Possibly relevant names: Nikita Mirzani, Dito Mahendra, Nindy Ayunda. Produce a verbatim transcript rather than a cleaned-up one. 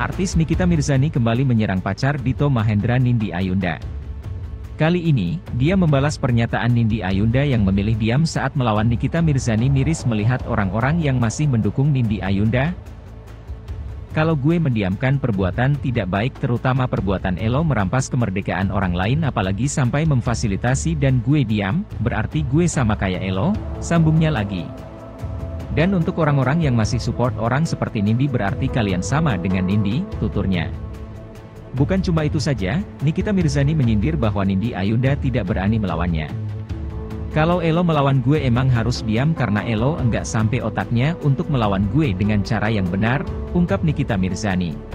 Artis Nikita Mirzani kembali menyerang pacar Dito Mahendra, Nindy Ayunda. Kali ini, dia membalas pernyataan Nindy Ayunda yang memilih diam saat melawan Nikita Mirzani. Miris melihat orang-orang yang masih mendukung Nindy Ayunda. Kalau gue mendiamkan perbuatan tidak baik, terutama perbuatan elo merampas kemerdekaan orang lain apalagi sampai memfasilitasi, dan gue diam, berarti gue sama kayak elo, sambungnya lagi. Dan untuk orang-orang yang masih support orang seperti Nindy, berarti kalian sama dengan Nindy, tuturnya. Bukan cuma itu saja, Nikita Mirzani menyindir bahwa Nindy Ayunda tidak berani melawannya. Kalau elo melawan gue emang harus diam karena elo enggak sampai otaknya untuk melawan gue dengan cara yang benar, ungkap Nikita Mirzani.